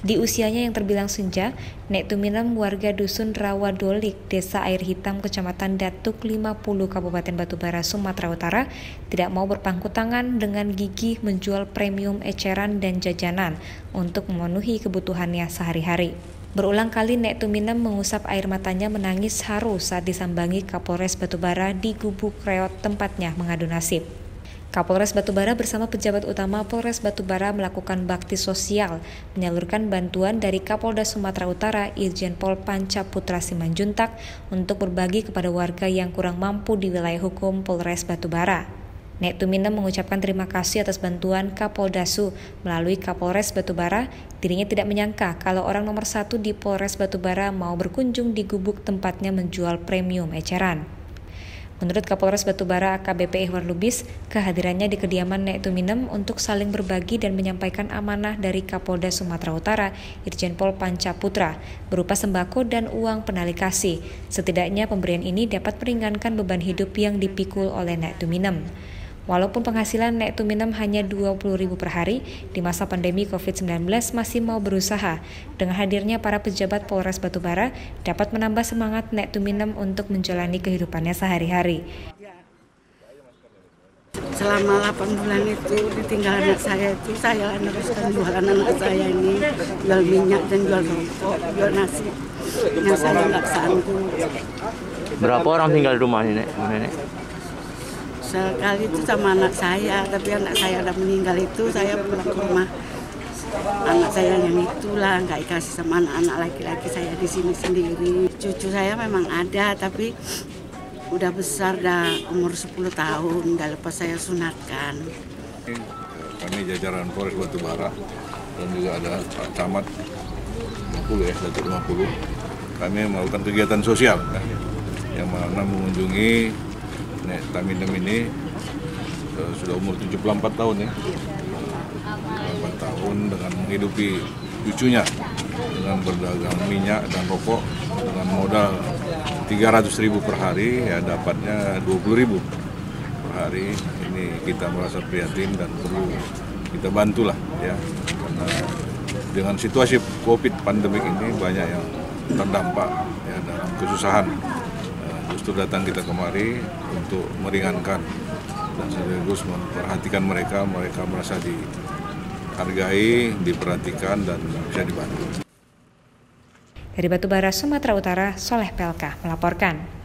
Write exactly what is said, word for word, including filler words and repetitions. Di usianya yang terbilang senja, Nek Tuminem warga dusun Rawadolik, Desa Air Hitam, Kecamatan Datuk Lima Puluh, Kabupaten Batu Bara, Sumatera Utara, tidak mau berpangku tangan dengan gigih menjual premium eceran dan jajanan untuk memenuhi kebutuhannya sehari-hari. Berulang kali Nek Tuminem mengusap air matanya menangis haru saat disambangi Kapolres Batu Bara di gubuk reot tempatnya mengadu nasib. Kapolres Batu Bara bersama pejabat utama Polres Batu Bara melakukan bakti sosial, menyalurkan bantuan dari Kapolda Sumatera Utara Irjen Pol Panca Putra Simanjuntak untuk berbagi kepada warga yang kurang mampu di wilayah hukum Polres Batu Bara. Nek Tuminem mengucapkan terima kasih atas bantuan Kapolda Su melalui Kapolres Batu Bara. Dirinya tidak menyangka kalau orang nomor satu di Polres Batu Bara mau berkunjung di gubuk tempatnya menjual premium eceran. Menurut Kapolres Batu Bara A K B P Ivar Lubis, kehadirannya di kediaman Nek Tuminem untuk saling berbagi dan menyampaikan amanah dari Kapolda Sumatera Utara Irjen Pol Panca Putra berupa sembako dan uang penali kasih. Setidaknya pemberian ini dapat meringankan beban hidup yang dipikul oleh Nek Tuminem. Walaupun penghasilan Nek Tuminem hanya dua puluh ribu rupiah per hari, di masa pandemi covid sembilan belas masih mau berusaha. Dengan hadirnya para pejabat Polres Batu Bara, dapat menambah semangat Nek Tuminem untuk menjalani kehidupannya sehari-hari. Selama delapan bulan itu ditinggal anak saya itu, saya meneruskan jualan anak saya ini, jual minyak dan jual rokok, jual nasi, yang saya nggak sanggup. Berapa orang tinggal di rumah ini, Nenek? Sekali itu sama anak saya, tapi anak saya udah meninggal itu, saya pulang ke rumah. Anak saya yang itulah, nggak dikasih sama anak-anak laki-laki saya di sini sendiri. Cucu saya memang ada, tapi udah besar dah, umur sepuluh tahun, nggak lepas saya sunatkan. Kami jajaran Polres Batu Bara, dan juga ada Pak Camat lima puluh ya, Datuk lima puluh. Kami melakukan kegiatan sosial, ya, yang mana mengunjungi Nek Tuminem ini uh, sudah umur tujuh puluh empat tahun ya, tujuh puluh empat tahun dengan menghidupi cucunya dengan berdagang minyak dan rokok dengan modal tiga ratus ribu per hari, ya dapatnya dua puluh ribu per hari. Ini kita merasa prihatin dan perlu kita bantulah ya, karena dengan situasi Covid pandemik ini banyak yang terdampak ya, dalam kesusahan. Justru datang kita kemari untuk meringankan dan sekaligus memperhatikan mereka, mereka merasa dihargai, diperhatikan, dan bisa dibantu. Dari Batu Bara, Sumatera Utara, Sholeh Pelka melaporkan.